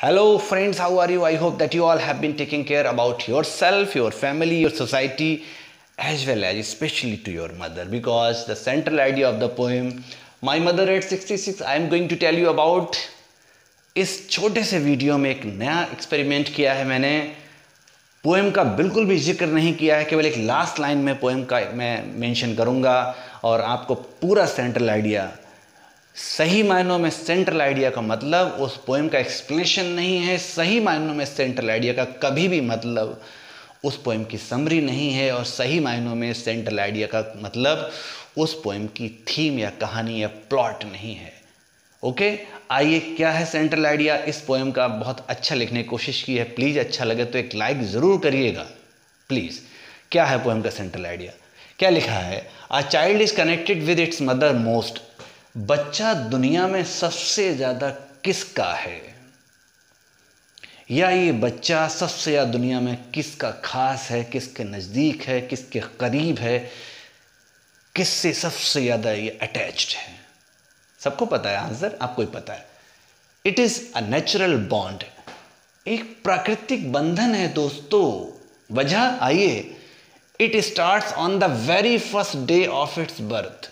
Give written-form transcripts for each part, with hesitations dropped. Hello friends, how are you? I hope that you all have been taking care about yourself, your family, your society, as well as especially to your mother, because the central idea of the poem My Mother at 66 I am going to tell you about. इस छोटे से video में एक नया experiment किया है मैंने। Poem का बिल्कुल भी जिक्र नहीं किया है, केवल एक लास्ट लाइन में पोएम का मैं मेंशन करूँगा और आपको पूरा सेंट्रल आइडिया, सही मायनों में सेंट्रल आइडिया का मतलब उस पोएम का एक्सप्लेनेशन नहीं है, सही मायनों में सेंट्रल आइडिया का कभी भी मतलब उस पोएम की समरी नहीं है, और सही मायनों में सेंट्रल आइडिया का मतलब उस पोएम की थीम या कहानी या प्लॉट नहीं है। ओके, आइए क्या है सेंट्रल आइडिया इस पोएम का, बहुत अच्छा लिखने की कोशिश की है। प्लीज़ अच्छा लगे तो एक लाइक ज़रूर करिएगा प्लीज़। क्या है पोएम का सेंट्रल आइडिया, क्या लिखा है? A child is connected with its mother most. बच्चा दुनिया में सबसे ज़्यादा किसका है, या ये बच्चा सबसे ज़्यादा दुनिया में किसका खास है, किसके नज़दीक है, किसके करीब है, किससे सबसे ज़्यादा ये अटैच्ड है। सबको पता है आंसर, आपको ही पता है। It is a natural bond, एक प्राकृतिक बंधन है दोस्तों। वजह आइए, it starts on the very first day of its birth.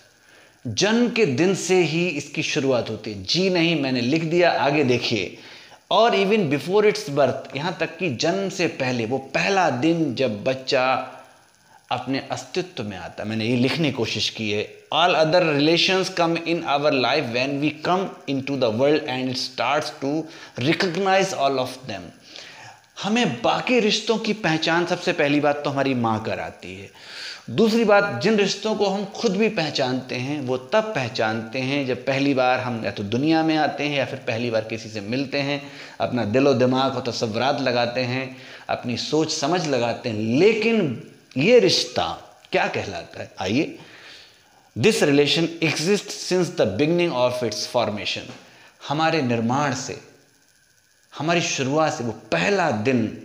जन्म के दिन से ही इसकी शुरुआत होती है। जी नहीं, मैंने लिख दिया, आगे देखिए। और इवन बिफोर इट्स बर्थ, यहाँ तक कि जन्म से पहले, वो पहला दिन जब बच्चा अपने अस्तित्व में आता, मैंने ये लिखने की कोशिश की है। All other relations come in our life when we come into the world and it starts to recognize all of them. हमें बाकी रिश्तों की पहचान सबसे पहली बात तो हमारी माँ कराती है। दूसरी बात, जिन रिश्तों को हम खुद भी पहचानते हैं वो तब पहचानते हैं जब पहली बार हम या तो दुनिया में आते हैं या फिर पहली बार किसी से मिलते हैं, अपना दिलो दिमाग और तसव्वुरात लगाते हैं, अपनी सोच समझ लगाते हैं। लेकिन ये रिश्ता क्या कहलाता है? आइए, this relation exist since the beginning of its formation. हमारे निर्माण से, हमारी शुरुआत से, वो पहला दिन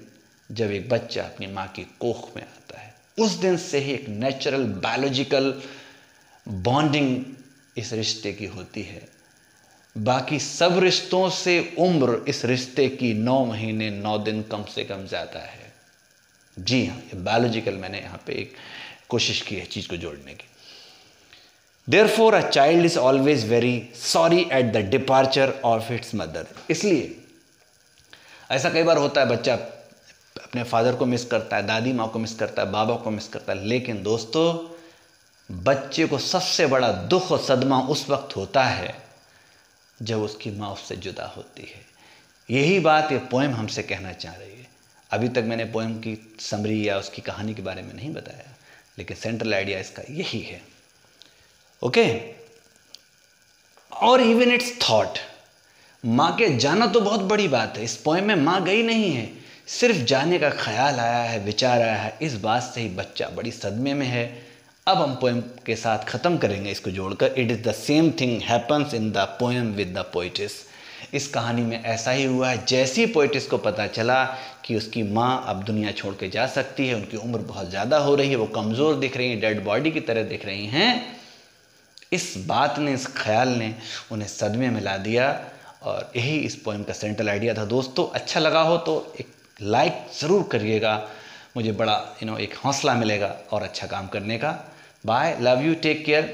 जब एक बच्चा अपनी माँ की कोख में आता है, उस दिन से ही एक नेचुरल बायोलॉजिकल बॉन्डिंग इस रिश्ते की होती है। बाकी सब रिश्तों से उम्र इस रिश्ते की 9 महीने 9 दिन कम से कम ज़्यादा है। जी हाँ, ये बायोलॉजिकल मैंने यहाँ पे एक कोशिश की है चीज़ को जोड़ने की। Therefore a child is always very sorry at the departure of its mother. इसलिए ऐसा कई बार होता है, बच्चा अपने फादर को मिस करता है, दादी माँ को मिस करता है, बाबा को मिस करता है। लेकिन दोस्तों, बच्चे को सबसे बड़ा दुख और सदमा उस वक्त होता है जब उसकी माँ उससे जुदा होती है। यही बात ये पोएम हमसे कहना चाह रही है। अभी तक मैंने पोएम की समरी या उसकी कहानी के बारे में नहीं बताया, लेकिन सेंट्रल आइडिया इसका यही है। ओके, और इवन इट्स थॉट, माँ के जाना तो बहुत बड़ी बात है। इस पोएम में माँ गई नहीं है, सिर्फ जाने का ख्याल आया है, विचार आया है। इस बात से ही बच्चा बड़ी सदमे में है। अब हम पोएम के साथ ख़त्म करेंगे इसको जोड़कर। It is the same thing happens in the poem with the poetess. इस कहानी में ऐसा ही हुआ है। जैसे ही पोइटिस को पता चला कि उसकी माँ अब दुनिया छोड़ के जा सकती है, उनकी उम्र बहुत ज़्यादा हो रही है, वो कमज़ोर दिख रही हैं, डेड बॉडी की तरह दिख रही हैं, इस बात ने, इस ख्याल ने उन्हें सदमे में ला दिया। और यही इस पोएम का सेंट्रल आइडिया था दोस्तों। अच्छा लगा हो तो एक लाइक ज़रूर करिएगा, मुझे बड़ा एक हौसला मिलेगा और अच्छा काम करने का। Bye, love you, take care,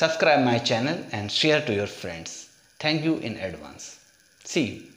subscribe my channel and share to your friends. Thank you in advance, see you.